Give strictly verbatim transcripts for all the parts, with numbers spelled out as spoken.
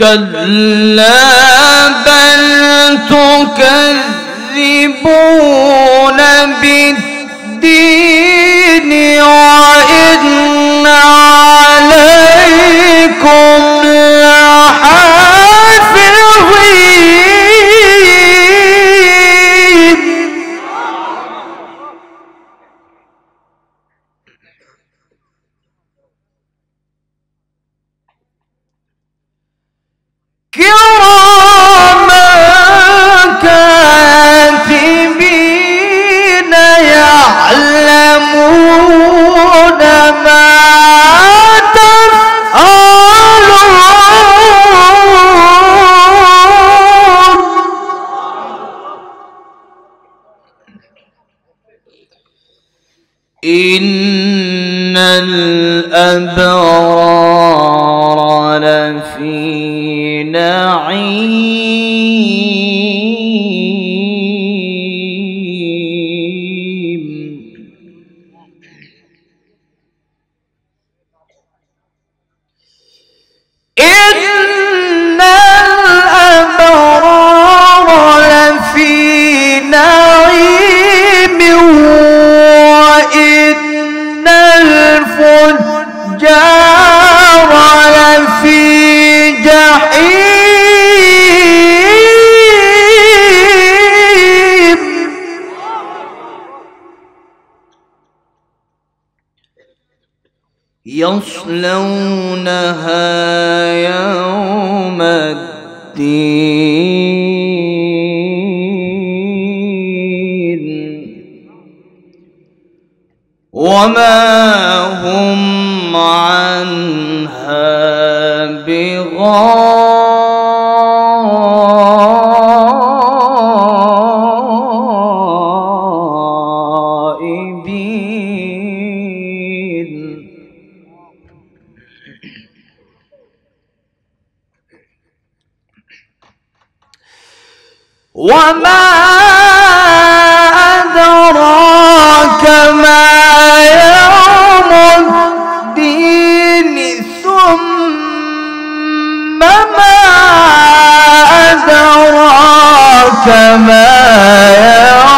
كلا بل تكذبون بالدين وإن عليكم إن الأبرار لفي نعيم إن الأبرار لفي نعيم الفجار لفي جحيم يصلونها يوم الدين وَمَا هُمْ عَنْهَا بِغَائِبِينَ. وَمَا أَدْرَاكَ مَا كما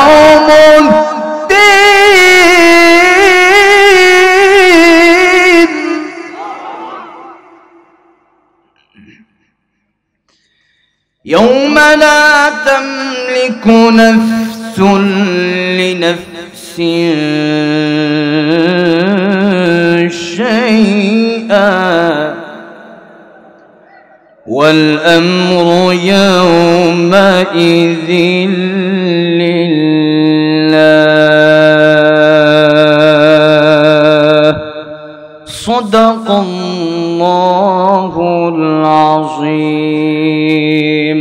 يوم الدين. يوم لا تملك نفس لنفس شيئا والأمر يومئذ لله. صدق الله العظيم.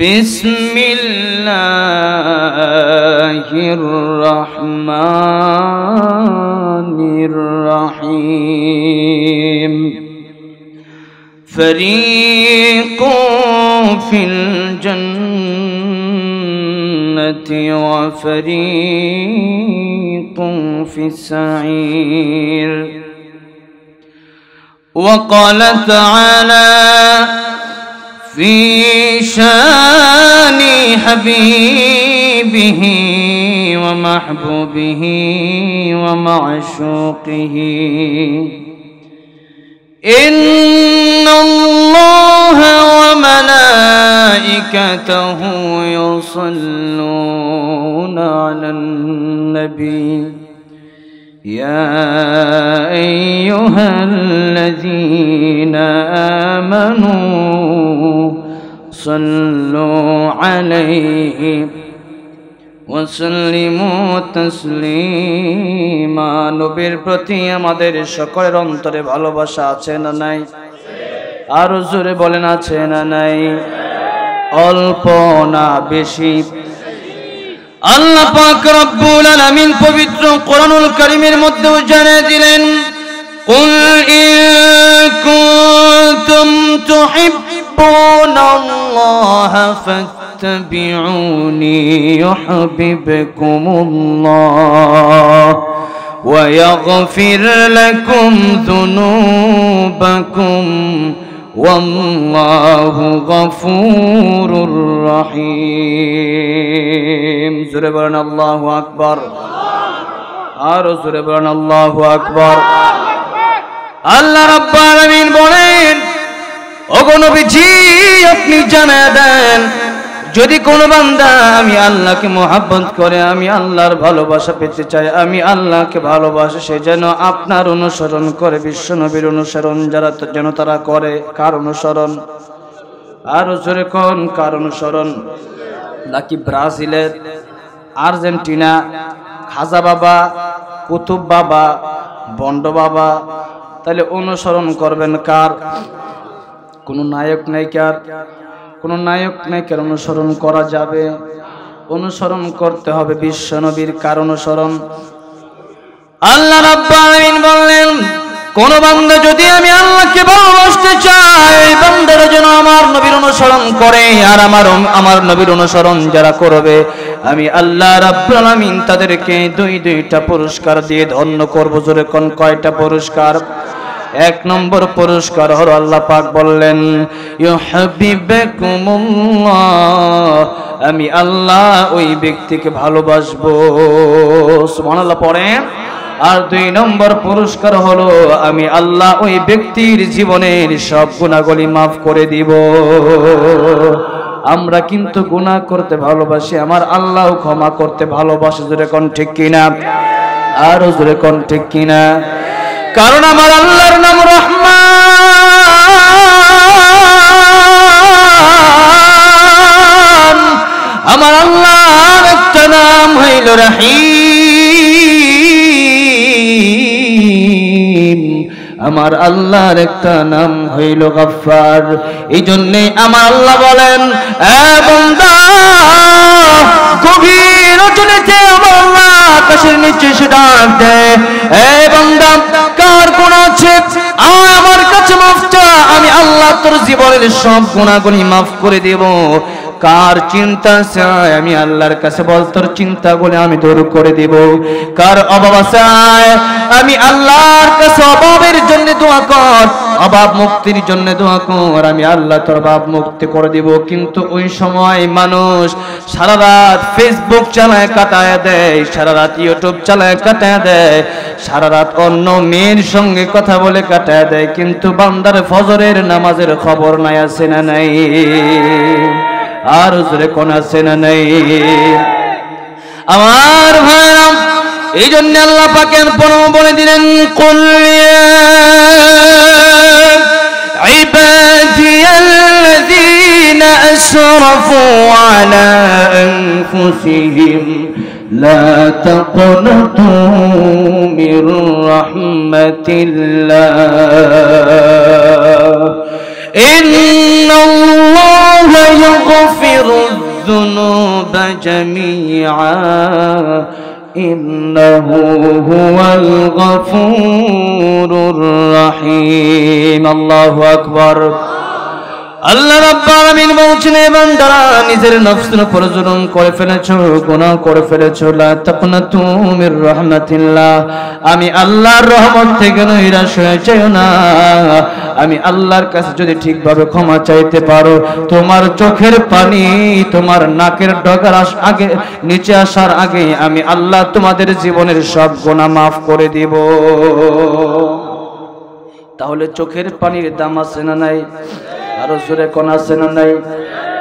بسم الله الرحمن الرحيم. فريق في الجنة وفريق في السعير. وقال تعالى في شان حبيبه ومحبوبه ومعشوقه إن الله وملائكته يصلون على النبي يا أيها الذين آمنوا صلوا عليه وسلموا تسليما আম্মা নবীর প্রতি আমাদের সকলের অন্তরে ভালোবাসা আছে না নাই? আর জোরে বলেন আছে না নাই? অল্প না বেশি? আল্লাহ পাক রব্বুল আলামিন পবিত্র কোরআনুল কারীমের মধ্যেও জানিয়ে দিলেন, কুল ইন কুনতুম তুহিব্বুনাল্লাহ ফাত্তাবিউনি ইউহিব্বুকুমুল্লাহ ওয়া ইয়াগফির লাকুম যুনুবাকুম ওয়াল্লাহু গফুরুর রাহীম। জোরে বলেন আল্লাহু আকবার। আর জোরে বলেন আল্লাহু আকবার। আল্লাহ রাব্বুল আলামিন বলেন, ওগো নবীজি আপনি জানা দেন, যদি কোনো বান্দা আমি আল্লাহকে মোহাব্বত করে, আমি আল্লাহর ভালোবাসা পেতে চাই, আমি আল্লাহকে ভালোবাসি, সে যেন আপনার অনুসরণ করে। বিশ্বনবীর অনুসরণ যারা যেন তারা করে কার অনুসরণ? আর জোরে কোন কার অনুসরণ? নাকি ব্রাজিলের, আর্জেন্টিনা, খাজা বাবা, কুতুব বাবা, বন্ড বাবা? তাহলে অনুসরণ করবেন কার? কোনো নায়ক নায়িকার? কোনো নায়ক নায়িকার অনুসরণ করা যাবে? অনুসরণ করতে হবে বিশ্বনবীর। কার অনুসরণ? আল্লাহ রাব্বুল আলামিন বললেন, কোন বান্দা যদি আমি আল্লাহকে ভালোবাসতে চাই, বান্দারা যেন আমার নবীর অনুসরণ করে। আর আমার আমার নবীর অনুসরণ যারা করবে, আমি আল্লাহ রাব্বুল আলামিন তাদেরকে দুই দুইটা পুরস্কার দিয়ে ধন্য করব। জোরে কোন কয়টা পুরস্কার? এক নম্বর পুরস্কার হলো, আল্লাহ পাক বললেন, ইউহিব্বুকুমুল্লাহ, আমি আল্লাহ ওই ব্যক্তিকে ভালোবাসবো। সুবহানাল্লাহ পড়েন। আর দুই নম্বর পুরস্কার হলো, আমি আল্লাহ ওই ব্যক্তির জীবনের সব গুনাহগুলি মাফ করে দিব। আমরা কিন্তু গুনাহ করতে ভালোবাসি, আমার আল্লাহ ক্ষমা করতে ভালোবাসে। জোরে কোন ঠিক কিনা? আর জোরে কোন ঠিক কিনা? কারণ আমার আল্লাহর নাম রহমান, আমার আল্লাহর একটা নাম হইল রহিম, আমার আল্লাহর একটা নাম হইল গফফার। এই জন্যে আমার আল্লাহ বলেন, এ বান্দা গভীর রজনীতে আমার আল্লাহ আকাশের নিচে এসে ডাক দেয়, এ বান্দা কার গুনাহ আছে আমার কাছে মাফ চা, আমি আল্লাহ তোর জীবনের সব গুনাহগুলি মাফ করে দেব। কার চিন্তা চায়, আমি আল্লাহর কাছে বল তোর চিন্তাগুলি আমি দূর করে দেব। কার অভাব চায়, আমি আল্লাহর কাছে অভাবের জন্য দোয়া কর, অভাব মুক্তির জন্য দোয়া কর, আমি আল্লাহ তোর অভাব মুক্তি করে দেব। কিন্তু ওই সময় মানুষ সারা রাত ফেসবুক চালায় কাটায় দেয়, সারা রাত ইউটিউব চালায় কাটায় দেয়, সারা রাত অন্য মেয়ের সঙ্গে কথা বলে কাটায় দেয়, কিন্তু বান্দার ফজরের নামাজের খবর নাই। আছে না নাই? আর জোরে কোন আছে না নাই? আমার ভাইরা, এই জন্য আল্লাহ পাকের পরম বলে দিলেন, কুল ইয়া ইবাদিয়াল্লাযীনা আসরাফু আলা আনফুসিহিম লা তাকনাতু মির রাহমাতিল্লাহ ইন্নাল্লাহ يغفر الذنوب جميعا إنه هو الغفور الرحيم الله أكبر আল্লাহ রাব্বুল আলামিন বলছেন, বান্দারা নিজের নফসের উপর জুলুম করে ফেলেছো, গুনাহ করে ফেলেছো, লা তাকনাতু মির রাহমাতিল্লাহ, আমি আল্লাহর রহমত থেকে নিরাশ হয়ে যেও না। আমি আল্লাহর কাছে যদি ঠিকভাবে ক্ষমা চাইতে পারো, তোমার চোখের পানি তোমার নাকের ডগার আগে নিচে আসার আগে আমি আল্লাহ তোমাদের জীবনের সব গুনাহ মাফ করে দিব। তাহলে চোখের পানির দাম আছে না নাই? আরো জোরে কোন আছে না নাই?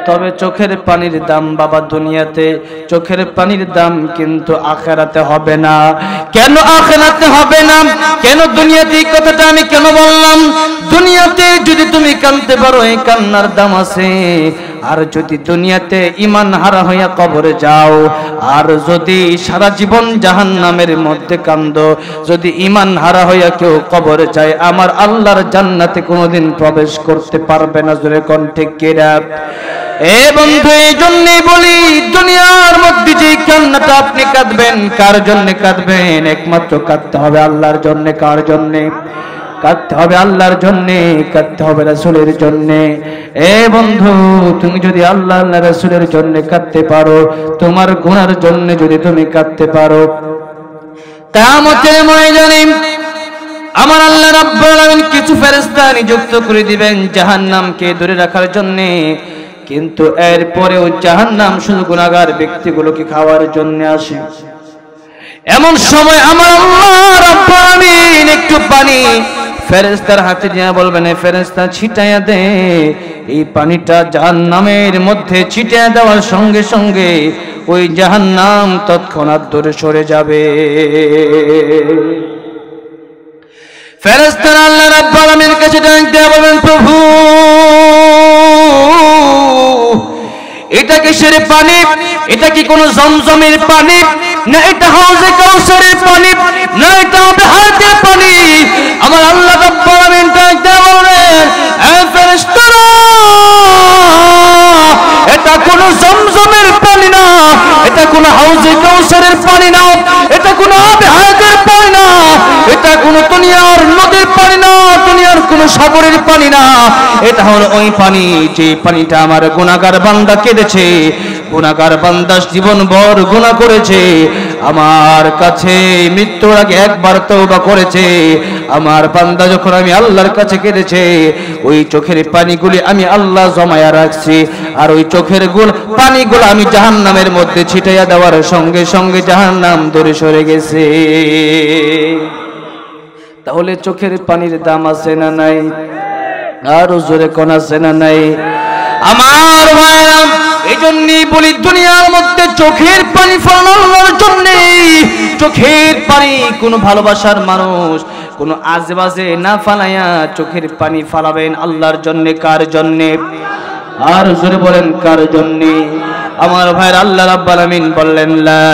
তবে চোখের পানির দাম বাবা দুনিয়াতে, চোখের পানির দাম কিন্তু আখেরাতে হবে না। কেন আখেরাতে হবে না? কেন দুনিয়াতে? এই কথাটা আমি কেন বললাম? দুনিয়াতে যদি তুমি কাঁদতে পারো, এই কান্নার দাম আছে। আর যদি দুনিয়াতে ইমান হারা হইয়া কবরে যাও, আর যদি সারা জীবন জাহান্নামের মধ্যে কান্দো, যদি ইমান হারা হইয়া কেউ কবরে যায় আমার আল্লাহর জান্নাতে কোনোদিন প্রবেশ করতে পারবে না। জোরে কোন ঠিক কিনা? এ বন্ধু, এই জন্যই বলি দুনিয়ার মধ্যে যে কান্নাটা আপনি কাঁদবেন কার জন্য কাঁদবেন? একমাত্র কাঁদতে হবে আল্লাহর জন্য। কার জন্য কাঁদতে হবে? আল্লাহর জন্যে কাঁদতে হবে, রাসূলের জন্যে। এ বন্ধু, তুমি যদি আল্লাহ আল্লাহ রাসূলের জন্যে কাঁদতে পারো, তোমার গুনার জন্যে যদি তুমি কাঁদতে পারো, কিয়ামতের ময়দানে আমার আল্লাহ রাব্বুল আলামিন কিছু ফেরেশতা নিযুক্ত করে দিবেন জাহান্নামকে দূরে রাখার জন্যে, কিন্তু এর পরেও জাহান্নাম শুধু গুনাহগার ব্যক্তিগুলোকে খাওয়ার জন্য আসে। এমন সময় আমার আল্লাহ রাব্বুল আমিন একটু পানি ফেরেশতার হাতে দিয়ে বলবেন, এ ফেরেশতা ছিটায়া দে। এই পানিটা জাহান্নামের মধ্যে ছিটায়া দেওয়ার সঙ্গে সঙ্গে ওই জাহান্নাম তৎক্ষণাৎ দূরে সরে যাবে। ফেরেশতারা আল্লাহ রাব্বুল আমিনের কাছে ডাক দিয়ে বলবেন, প্রভু এটা কিসের পানি? এটা কি কোনো জমজমের পানি? না এটা হাউজে কাউসারের পানি, না এটা বেহাতের পানি। আমার আল্লাহ রাব্বুল আমিন ডাকতে বলেন, এ ফেরেশতারা এটা কোনো জমজমের পানি না, এটা কোনো হাউজে কাউসারের পানি না, এটা কোনো বেহাতের পানি না, এটা কোনো দুনিয়ার নদীর পানি না, দুনিয়ার কোনো সাগরের পানি না, এটা হলো ওই পানি যে পানিটা আমার গুনাহগার বান্দা কেঁদেছে, গুনাহগার বান্দা জীবনভর গুনাহ করেছে, আমার কাছে মৃত্যুর আগে একবার তওবা করেছে। আমার বান্দা যখন আমি আল্লাহর কাছে কেঁদেছে ওই চোখের পানিগুলি আমি আল্লাহ জমায়া রাখছি, আর ওই চোখের গুণ পানিগুলো আমি জাহান্নামের মধ্যে ছিটাইয়া দেওয়ার সঙ্গে সঙ্গে জাহান্নাম দূরে সরে গেছে। তাহলে চোখের পানির দাম আছে না নাই? আর জোরে কোন আছে না নাই? আমার ভাইরা, এজন্যই বলি দুনিয়ার মধ্যে চোখের পানি ফলানোর জন্য, চোখের পানি কোন ভালোবাসার মানুষ কোন আজেবাজে না ফালাইয়া চোখের পানি ফালাবেন আল্লাহর জন্য। কার জন্য? আর জোরে বলেন কার জন্য? আমার ভাইরা, আল্লাহ রাব্বুল আমিন বললেন, লা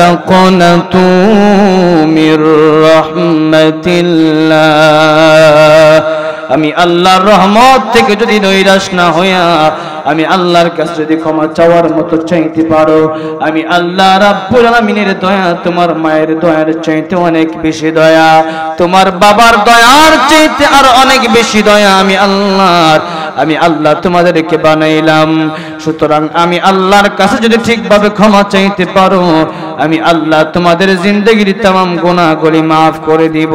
তাকুনতু মির রাহমাতিল্লাহ, আমি আল্লাহর রহমত থেকে যদি নৈরাশ না হইয়া আমি আল্লাহর কাছে যদি ক্ষমা চাওয়ার মতো চাইতে পারো, আমি আল্লাহ রাব্বুল আলামিনের দয়া তোমার মায়ের দয়ার চাইতে অনেক বেশি দয়া, তোমার বাবার দয়ার চাইতে আর অনেক বেশি দয়া আমি আল্লাহর, আমি আল্লাহ তোমাদেরকে বানাইলাম। সুতরাং আমি আল্লাহর কাছে যদি ঠিকভাবে ক্ষমা চাইতে পারো, আমি আল্লাহ তোমাদের জিন্দগির তামাম গুনাহগুলি মাফ করে দিব।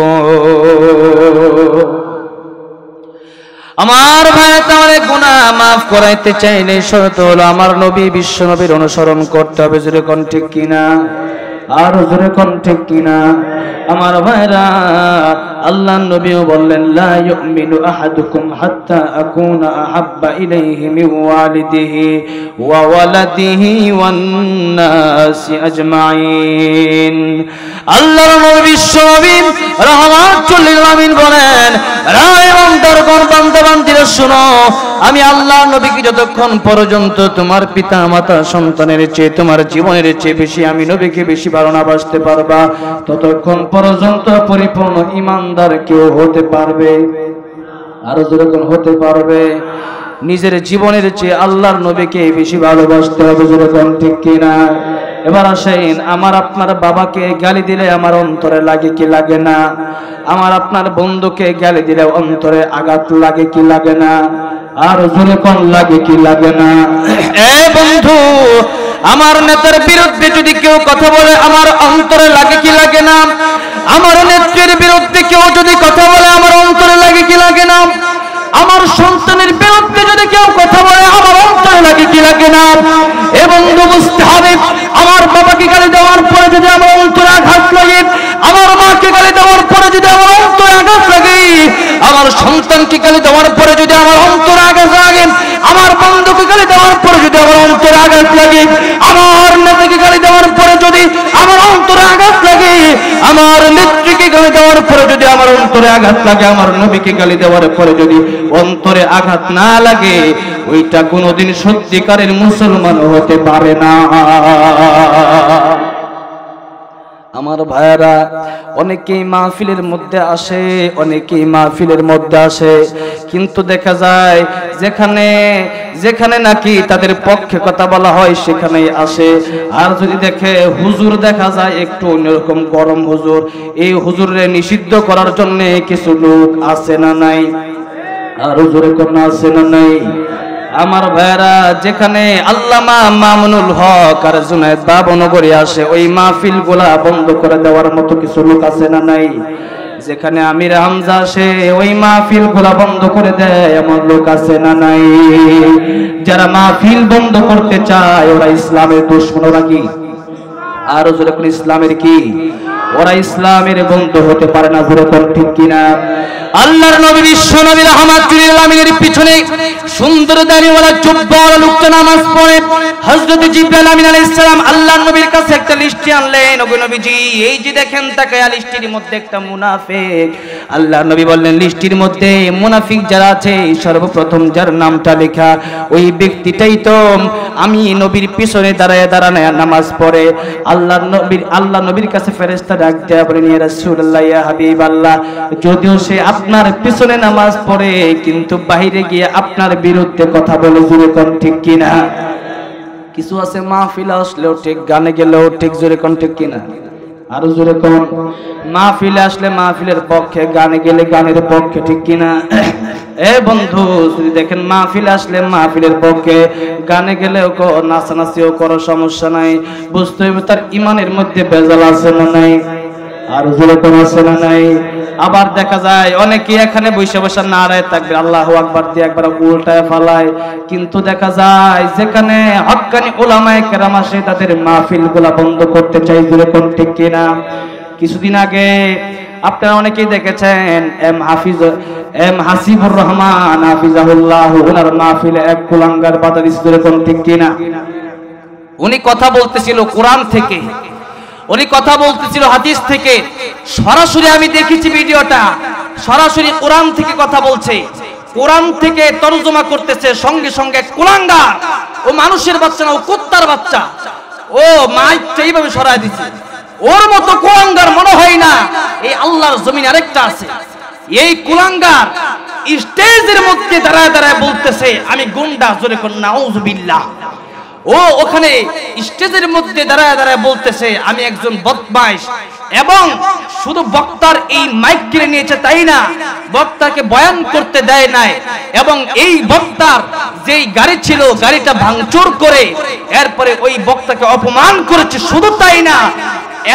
আমার ভাই, তাহলে গুনাহ মাফ করাইতে চাইলে শর্ত হলো আমার নবী বিশ্ব নবীর অনুসরণ করতে হবে। জোরে কোন ঠিক কিনা? আর জোরে কোন ঠিক কিনা? আমার ভাইরা, আল্লাহর নবীও বললেন, লা ইউমিনু আহাদুকুম হাত্তা আকুনা আহাব্বা ইলাইহি মিন ওয়ালিদিহি ওয়া ওয়ালাদিহি ওয়ান নাসি আজমাইন। আল্লাহর নবী বিশ্ব নবী রাহমাতুল আলামিন বলেন, রায় অন্তরগণ বান্দাবান্দিরা শুনো, আমি আল্লাহর নবীকে যতক্ষণ পর্যন্ত তোমার পিতা মাতা সন্তানের চেয়ে তোমার জীবনের চেয়ে বেশি আমি নবীকে বেশি ভালো না বাসতে পারবা, ততক্ষণ পর্যন্ত পরিপূর্ণ ইমানদার কেউ হতে পারবে। আরো যেরকম হতে পারবে, নিজের জীবনের চেয়ে আল্লাহর নবীকে বেশি ভালোবাসতে হবে। যেরকম ঠিক কিনা? এবার আসেন, আমার আপনার বাবাকে গালি দিলে আমার অন্তরে লাগে কি লাগে না? আমার আপনার বন্ধুকে গালি দিলে অন্তরে আঘাত লাগে কি লাগে না? আর জোরে কোন লাগে কি লাগে না? এ বন্ধু, আমার নেতার বিরুদ্ধে যদি কেউ কথা বলে আমার অন্তরে লাগে কি লাগে না? আমার নেত্রীর বিরুদ্ধে কেউ যদি কথা বলে আমার অন্তরে লাগে কি লাগে না? আমার সন্তানের বিরুদ্ধে যদি কেউ কথা বলে আমার অন্তরে লাগে কি লাগে না? এ বন্ধু, বুঝতে হবে আমার বাবাকে গালি দেওয়ার পরে যদি আমার অন্তরে আঘাত লাগে, আমার মাকে গালি দেওয়ার পরে যদি আমার অন্তরে আঘাত লাগে, আমার সন্তানকে গালি দেওয়ার পরে যদি আমার অন্তরে আঘাত লাগে, আমার বন্ধুকে গালি দেওয়ার পরে যদি আমার অন্তরে আঘাত লাগে, আমার নেতাকে গালি দেওয়ার পরে যদি আমার অন্তরে আঘাত লাগে, আমার নেত্রীকে গালি দেওয়ার পরে যদি আমার অন্তরে আঘাত লাগে, আমার নবীকে গালি দেওয়ার পরে যদি অন্তরে আঘাত না লাগে, ওইটা কোনোদিন সত্যিকারের মুসলমান হতে পারে না। আমার ভাইরা, অনেকেই মাহফিলের মধ্যে আসে, অনেকেই মাহফিলের মধ্যে আসে, কিন্তু দেখা যায় যেখানে যেখানে নাকি তাদের পক্ষে কথা বলা হয় সেখানেই আসে। আর যদি দেখে হুজুর দেখা যায় একটু অন্যরকম গরম হুজুর, এই হুজুরে নিষিদ্ধ করার জন্য কিছু লোক আসে না নাই? আর হুজুরে কোনো আসে না নাই? আমার ভাইরা, যেখানে আল্লামা মামুনুল হক আর জুনায়েদ বাবনগরে আসে, ওই মাহফিল গুলা বন্ধ করে দেওয়ার মতো কিছু লোক আছে না নাই? যেখানে আমির হামজা আসে, ওই মাহফিল গুলা বন্ধ করে দেয় এমন লোক আছে না নাই? যারা মাহফিল বন্ধ করতে চায় ওরা ইসলামের দুশ্মন। ওরা কি? আর ওরা কোন ইসলামের কি? ওরা ইসলামের বন্ধু হতে পারে না। ঘুরে কোন ঠিক কিনা? আল্লাহর নবী বিশ্ব নবী রহমত লিল আলামিনের পিছনে সুন্দর দাড়িওয়ালা জুব্বাওয়ালা লোকটা নামাজ পড়ে। হযরত জিবরাইল আমিন আলাইহিস সালাম আল্লাহর নবীর কাছে একটা লিস্ট আনলেন, ওগো নবীজি এই যে দেখেন তাকায়া লিস্টির মধ্যে একটা মুনাফিক। আল্লাহর নবী বললেন লিস্টির মধ্যে মুনাফিক যারা আছে সর্বপ্রথম যার নামটা লেখা ওই ব্যক্তিটাই তো আমি নবীর পিছনে দাঁড়ায় দাঁড়ায় নামাজ পড়ে। আল্লাহর নবীর আল্লাহর নবীর কাছে ফেরেশতা ডাক দেয়া বলেন, ইয়া রাসূলুল্লাহ ইয়া হাবিবাল্লাহ, যদিও সে আপনার পিছনে নামাজ পড়ে কিন্তু বাইরে গিয়ে আপনার বিরুদ্ধে কথা বলে, জোরে কোন ঠিক কিনা? কিছু আছে মাহফিলে আসলেও ঠিক, গানে গেলেও ঠিক, জোরে কোন ঠিক কিনা? আরো জোরে কোন। মাহফিলে আসলে মাহফিলের পক্ষে, গানে গেলে গানের পক্ষে, ঠিক কিনা? এ বন্ধু, যদি দেখেন মাহফিল আসলে মাহফিলের পক্ষে, গানে গেলেও নাচানাচিও করো, সমস্যা নাই। বুঝতে হবে তার ইমানের মধ্যে ভেজাল আছে না নাই? আর জোরে কোন আছে না নাই? আবার দেখা যায় অনেকে এখানে বসে বসে নারায় তাকবীর আল্লাহু আকবার দিয়ে একবার উল্টায় ফালায়, কিন্তু দেখা যায় যেখানে হক্কানি উলামায়ে কেরাম আসে তাদের মাহফিলগুলা বন্ধ করতে চাই, জোরে কোন ঠিক কিনা? কিছুদিন আগে আপনারা অনেকেই দেখেছেন এম হাফিজ এম হাসিবুর রহমান হাফিজাহুল্লাহ ওনার মাহফিলে এক কুলাঙ্গার বাতার ইসুরে কোন ঠিক কিনা? উনি কথা বলতেছিল কোরআন থেকে, উনি কথা বলতেছিল হাদিস থেকে, সরাসরি আমি দেখেছি ভিডিওটা, সরাসরি কোরআন থেকে কথা বলছে, কোরআন থেকে তরজমা করতেছে, সঙ্গে সঙ্গে কুলাঙ্গা ও মানুষের বাচ্চা না, ও কুত্তার বাচ্চা, ও মাইক এইভাবে সরায় দিচ্ছে। ওর মতো কুলাঙ্গার মনে হয় না এই আল্লাহর জমিন আরেকটা আছে। এই কুলাঙ্গার স্টেজের মধ্যে দাঁড়ায় দাঁড়ায় বলতেছে আমি গুন্ডা, জোরে কোন নাউযুবিল্লাহ। ও ওখানে স্টেজের মধ্যে দাঁড়ায় দাঁড়ায় বলতেছে আমি একজন বদমাইশ, এবং শুধু বক্তার এই মাইক কিনে নিয়েছে তাই না, বক্তাকে বয়ান করতে দেয় নাই, এবং এই বক্তার যেই গাড়ি ছিল গাড়িটা ভাঙচুর করে এরপরে ওই বক্তাকে অপমান করেছে। শুধু তাই না,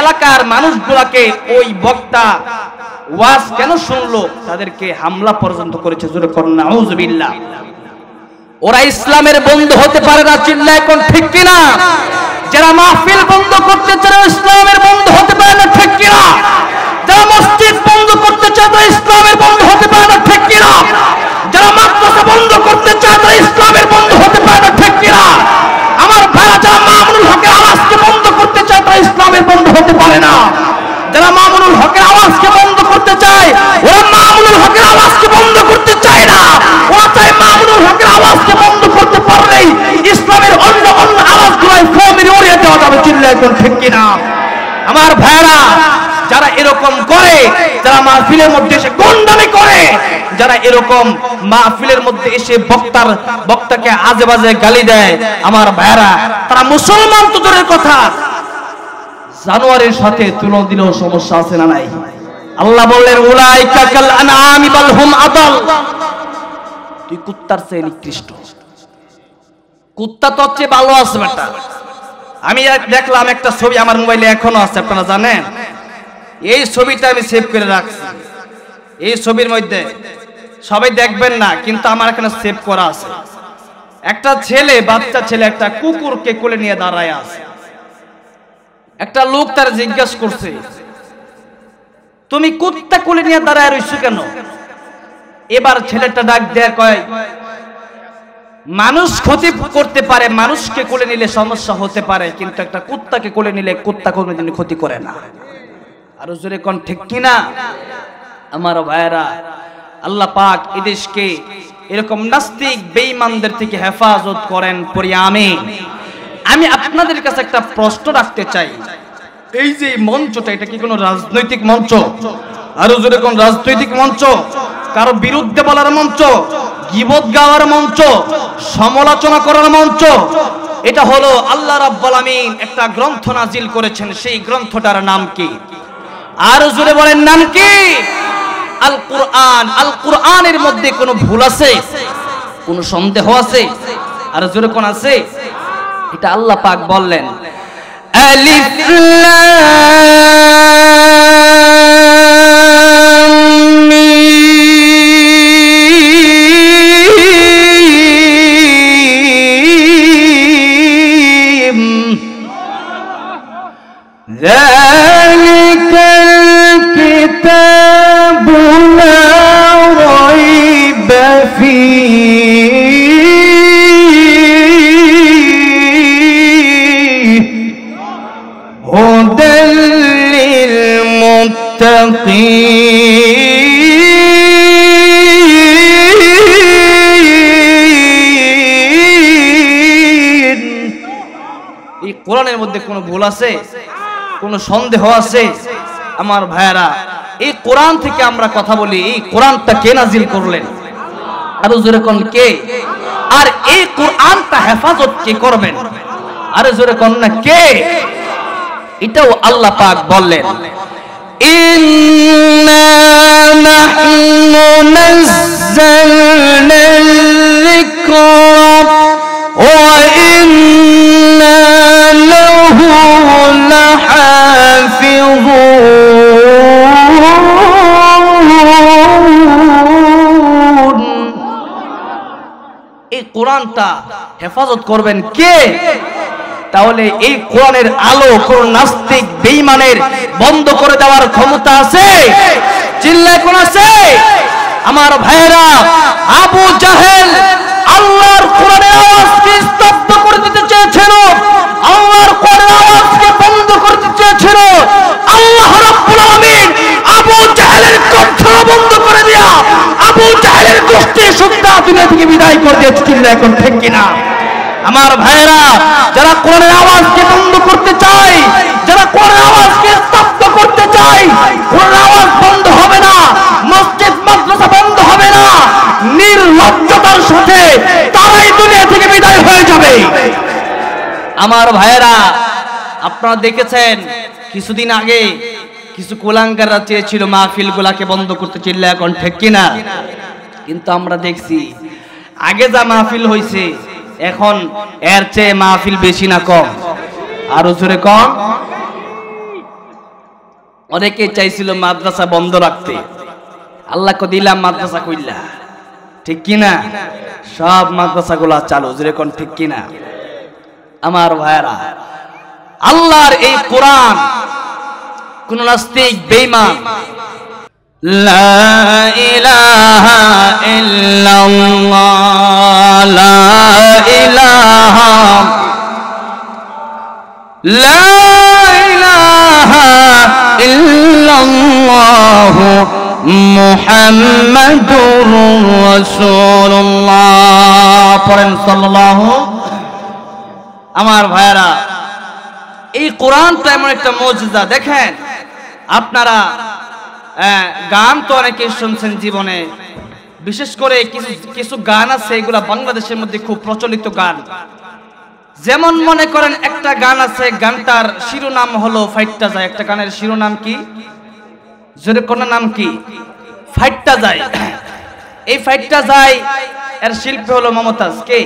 এলাকার মানুষগুলাকে ওই বক্তা ওয়াজ কেন শুনলো তাদেরকে হামলা পর্যন্ত করেছে, জোরে কোন নাউযুবিল্লাহ। ওরা ইসলামের বন্ধু হতে পারে না, চিল্লায় কোন ঠিক কিনা? যারা মাহফিল বন্ধ করতে চায় ইসলামের বন্ধু হতে পারে না, ঠিক কিনা? যারা মসজিদ বন্ধ করতে চায় তারা ইসলামের বন্ধু হতে পারে না, ঠিক কিনা? যারা মাদ্রাসা বন্ধ করতে চায় তারা ইসলামের বন্ধু হতে পারে না, ঠিক কিনা? আমার ভাইরা, যারা মামুনুল হকের আওয়াজকে বন্ধ করতে চায় তারা ইসলামের বন্ধু হতে পারে না। যারা মামুনুল হকের আওয়াজকে বন্ধ করতে চায় ওরা মামুনুল হকের আওয়াজকে বন্ধ করতে চায় না, ওরা চায় মামুনুল হকের আওয়াজকে বন্ধ করতে পারলেই ইসলামের অন্য অন্য আওয়াজগুলোয় ফ্যামিলি ওড়িয়ে দেওয়া যাবে, চিল্লায় কোন ঠিক কিনা? আমার ভাইরা, যারা এরকম করে, যারা মাহফিলের মধ্যে এসে গুন্ডামি করে, যারা এরকম মাহফিলের মধ্যে এসে বক্তার বক্তাকে আজে বাজে গালি দেয়, আমার ভাইরা তারা মুসলমান তো দূরের কথা, জানোয়ারের সাথে তুলনা দিলেও সমস্যা আছে না নাই? আল্লাহ বললেন উলাইকা কাল আনআমি বাল হুম আদাল, তুই কুত্তার চেয়ে নিকৃষ্ট। কুত্তা তোর চেয়ে ভালো আছে বেটা। আমি দেখলাম একটা ছবি আমার মোবাইলে এখনো আছে, আপনারা জানেন, এই ছবিটা আমি সেভ করে রাখছি। এই ছবির মধ্যে সবাই দেখবেন না, কিন্তু আমার এখানে সেভ করা আছে। একটা ছেলে, বাচ্চা ছেলে একটা কুকুরকে কোলে নিয়ে দাঁড়ায় আছে। একটা লোক তার জিজ্ঞাসা করছে তুমি কুত্তা কোলে নিয়ে দাঁড়ায় রইছো কেন? এবার ছেলেটা ডাক দেয়া কয় মানুষ ক্ষতি করতে পারে, মানুষকে কোলে নিলে সমস্যা হতে পারে, কিন্তু একটা কুত্তাকে কোলে নিলে কুত্তা কোনোদিন ক্ষতি করে না। আর জোরে কোন ঠিক কিনা? আমার ভাইরা, আল্লাহ পাক এদেশকে এরকম নাস্তিক বেঈমানদের থেকে হেফাজত করেন পড়ি আমিন। আমি আপনাদের কাছে একটা প্রশ্ন রাখতে চাই, এই যে মঞ্চটা এটা কি কোনো রাজনৈতিক মঞ্চ? আরো জোরে কোন রাজনৈতিক মঞ্চ? কারো বিরুদ্ধে বলার মঞ্চ, গীবত গাওয়ার মঞ্চ, সমালোচনা করার মঞ্চ? এটা হলো আল্লাহ রাব্বুল আমিন একটা গ্রন্থ নাজিল করেছেন, সেই গ্রন্থটার নাম কি? আরো জোরে বলেন, নাম কি? আল কুরআন। আল কুরআনের মধ্যে কোনো ভুল আছে? কোনো সন্দেহ আছে? আরো জোরে কোন আছে? এটা আল্লাহ পাক বললেন আলিফ লাম মিম যালিকাল কিতাবু লা রাইবা ফিহি কোরআনের মধ্যে কোনো ভুল আছে? কোনো সন্দেহ আছে? আমার ভাইরা, এই কোরআন থেকে আমরা কথা বলি, এই কোরআনটা কে নাজিল করলেন? আরো জোরে কোন কে? আর এই কোরআনটা হেফাজত কে করবেন? আরো জোরে কোন না কে? এটাও আল্লাহ পাক বললেন إنا نحن نزلنا الذكر وإنا له لحافظون এই কোরআনটা হেফাজত করবেন কে? তাহলে এই কোরআনের আলো কোন নাস্তিক বেঈমানের বন্ধ করে দেওয়ার ক্ষমতা আছে? চিল্লায় কোন আছে? আমার ভাইরা, আবু জাহেল আল্লাহর কোরআনের আওয়াজকে স্তব্ধ করে দিতে চেয়েছিল, আল্লাহর কোরআনের আওয়াজকে বন্ধ করতে চেয়েছিল। আল্লাহ রাব্বুল আমিন আবু জাহেলের কণ্ঠ বন্ধ করে দিয়া আবু জাহেলের গোষ্ঠী সুদ্ধা দুনিয়া থেকে বিদায় করে দিয়েছে। চিল্লায় কোন ঠিক কিনা? আমার ভাইরা, যারা কোরআনের আওয়াজকে বন্ধ করতে চায়, যারা কোরআনের আওয়াজকে স্তব্ধ করতে চায়, কোরআনের আওয়াজ বন্ধ হবে না, মসজিদ মাদ্রাসা বন্ধ হবে না, নির্লজ্জতার সাথে তারাই দুনিয়া থেকে বিদায় হয়ে যাবে। আমার ভাইরা, আপনারা দেখেছেন কিছুদিন আগে কিছু কুলাঙ্গাররা চেয়েছিল মাহফিল গুলাকে বন্ধ করতে। চিল্লায় এখন ঠিক কিনা? কিন্তু আমরা দেখছি আগে যা মাহফিল হয়েছে এখন এর চেয়ে মাহফিল বেশি না কম? আরো জোরে কম। অনেকে চাইছিল মাদ্রাসা বন্ধ রাখতে, আল্লাহ কো দিলাম মাদ্রাসা কইলা, ঠিক কিনা? সব মাদ্রাসাগুলো চালু। জোরে কোন ঠিক কিনা? আমার ভাইরা, আল্লাহর এই কোরআন কোন নাস্তিক বেঈমান লা ইলাহা ইল্লাল্লাহ লা ইলাহা লা ইলাহা ইল্লাল্লাহ মুহাম্মাদুর রাসূলুল্লাহ পড়েন সাল্লাল্লাহু। আমার ভাইরা, এই কোরআনটা এমন একটা মুজিজা। দেখেন আপনারা গান তো অনেকে শুনছেন জীবনে, বিশেষ করে কিছু কিছু গান আছে এগুলা বাংলাদেশের মধ্যে খুব প্রচলিত গান। যেমন মনে করেন একটা গান আছে, গানটার শিরোনাম হলো ফাইটটা যায়। একটা গানের শিরোনাম কি? জোরে কোন নাম কি? ফাইটটা যায়। এই ফাইটটা যায় এর শিল্পী হলো মমতাজ। কে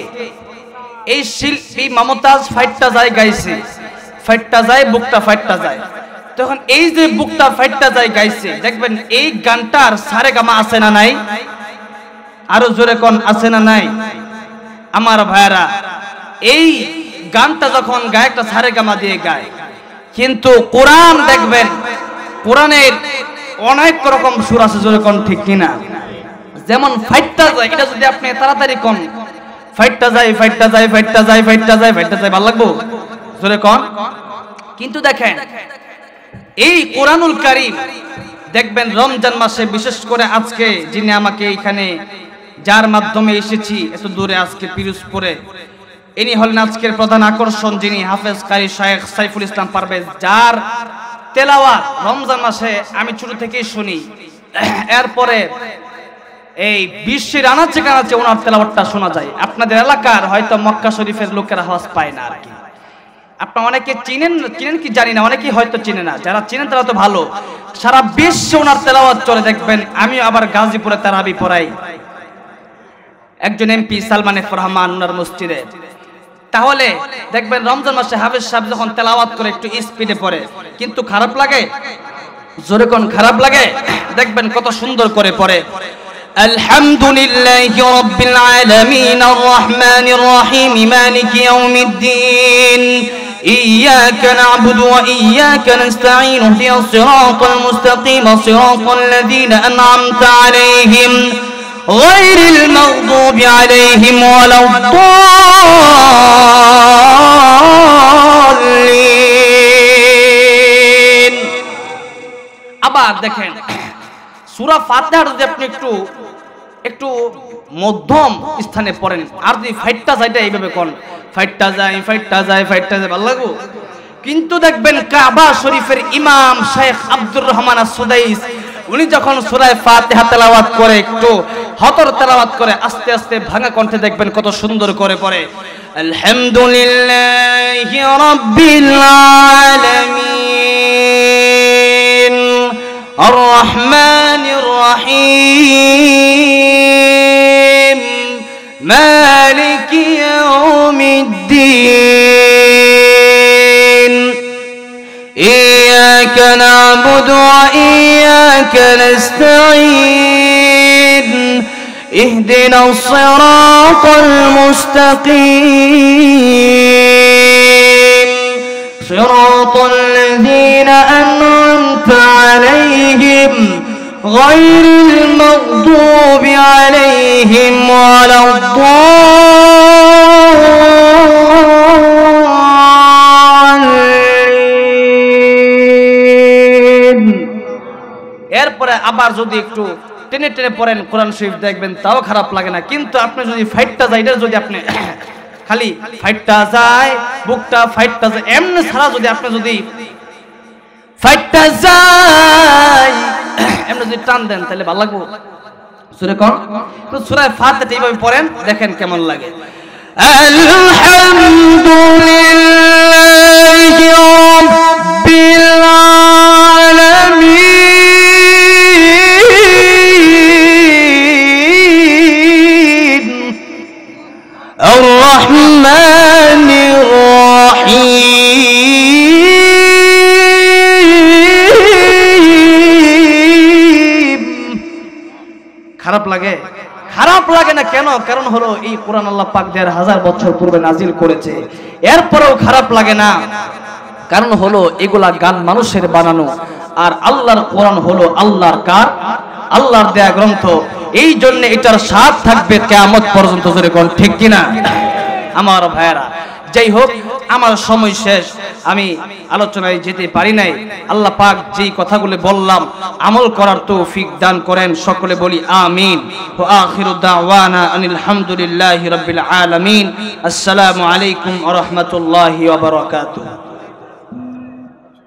এই শিল্পী? মমতাজ ফাইটটা যায় গাইছে, ফাইটটা যায় বুকটা ফাইটটা যায়। তখন এই যে বুকটা ফাইটটা যায় গাইছে, দেখবেন এই গানটার সারে গামা আছে না নাই? আরো জোরে কোন আছে না নাই? আমার ভাইরা, এই গানটা যখন গায়কটা সারে গামা দিয়ে গায়, কিন্তু কোরআন দেখবেন কোরআনের অনেক রকম সুর আছে। জোরে কোন ঠিক কিনা? যেমন ফাইটটা যায়, এটা যদি আপনি তাড়াতাড়ি কোন ফাইটটা যায় ফাইটটা যায় ফাইটটা যায় ফাইটটা যায় ফাইটটা যায় ভালো লাগবো? জোরে কোন। কিন্তু দেখেন এই কোরআনুল কারীম দেখবেন রমজান মাসে বিশেষ করে আজকে যিনি আমাকে এখানে যার মাধ্যমে এসেছি এত দূরে আজকে পিরোজপুরে, ইনি হলেন আজকের প্রধান আকর্ষণ, যিনি হাফেজ কারি শাইখ সাইফুল ইসলাম পারভেজ, যার তেলাওয়াত রমজান মাসে আমি ছোট থেকেই শুনি। এরপরে এই বিশ্বের আনাচে কানাচে ওনার তেলাওয়াতটা শোনা যায়। আপনাদের এলাকার হয়তো মক্কা শরীফের লোকেরা আওয়াজ পায় না আর কি। আপনারা অনেকে চিনেন, চিনেন কি জানি না, অনেকেই হয়তো চিনে না, যারা চিনেন তারা তো ভালো। সারা বিশ্বে ওনার তেলাওয়াত চলে। দেখবেন আমি আবার গাজীপুরে তারাবি পড়াই, একজন এমপি সালমান এফ রহমান ওনার মসজিদে। তাহলে দেখবেন রমজান মাসে হাফেজ সাহেব যখন তেলাওয়াত করে একটু স্পিডে পড়ে, কিন্তু খারাপ লাগে জোরে কোন খারাপ লাগে। দেখবেন কত সুন্দর করে পড়ে, আলহামদুলিল্লাহি রাব্বিল আলামিন আর রহমানির রহিম মালিকি ইয়াউমিদ্দিন إياك نعبد وإياك نستعين اهدنا الصراط المستقيم صراط الذين أنعمت عليهم غير المغضوب عليهم ولا الضالين. আবার দেখেন সূরা ফাতিহার যদি আপনি একটু একটু মধ্যম স্থানে পড়েন, আর যদি ফাইটটা যাইটা এইভাবে কোন ফাইটটা যায় ফাইটটা যায় ফাইটটা যায় ভালো লাগু। কিন্তু দেখবেন কাবা শরীফের ইমাম শেখ আব্দুর রহমান আস-সুদাইস উনি যখন সূরা ফাতিহা তেলাওয়াত করে একটু হতর তেলাওয়াত করে আস্তে আস্তে ভাঙা কণ্ঠে, দেখবেন কত সুন্দর করে পড়ে, আলহামদুলিল্লাহি রাব্বিল আলামিন আর রহমানির রহিম মালিকি الدين إياك نعبد وإياك نستعين اهدنا الصراط المستقيم صراط الذين أنعمت عليهم غير المغضوب عليهم ولا الضالين. এরপরে আবার যদি একটু টেনে টেনে পড়েন কোরআন শরীফ, দেখবেন তাও খারাপ লাগে না। কিন্তু আপনি যদি ফাইটটা যায়, এটা যদি আপনি খালি ফাইটটা যায় বুকটা ফাইটটা যায় এমনি ছাড়া যদি আপনি যদি ফাইটটা যায় এমনি যদি টান দেন তাহলে ভালো লাগবে। সূরা কোন সূরা ফাতিহা এইভাবে পড়েন, দেখেন কেমন লাগে। আলহামদুলিল্লাহি রাব্বিল আলামিন আর রহমানির রহিম খারাপ লাগে। খারাপ লাগে না কেন? কারণ হলো এই কোরআন আল্লাহ পাক দেড় হাজার বছর পূর্বে নাজিল করেছে। এরপরেও খারাপ লাগে না, কারণ হলো এগুলা গান মানুষের বানানো, আর আল্লাহর কোরআন হলো আল্লাহর কার আল্লাহর দেয়া গ্রন্থ। এই জন্য এটার স্বাদ থাকবে কিয়ামত পর্যন্ত, ধরে কোন ঠিক কিনা আমার ভাইয়েরা। যাই হোক, আমার সময় শেষ, আমি আলোচনায় যেতে পারি নাই। আল্লাহ পাক যেই কথাগুলো বললাম আমল করার তৌফিক দান করেন, সকলে বলি আমিন। ওয়া আখিরু দাওয়ানা আনিল হামদুলিল্লাহি রাব্বিল আলামিন। আসসালামু আলাইকুম ওয়া রাহমাতুল্লাহি ওয়া বারাকাতুহু।